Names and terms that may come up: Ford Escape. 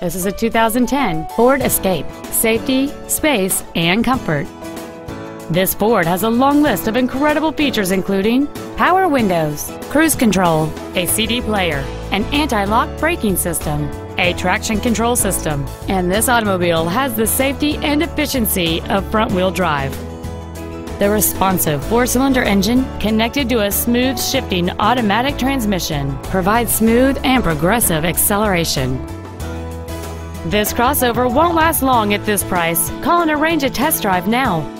This is a 2010 Ford Escape. Safety, space, and comfort. This Ford has a long list of incredible features including power windows, cruise control, a CD player, an anti-lock braking system, a traction control system, and this automobile has the safety and efficiency of front-wheel drive. The responsive four-cylinder engine, connected to a smooth shifting automatic transmission, provides smooth and progressive acceleration. This crossover won't last long at this price. Call and arrange a test drive now.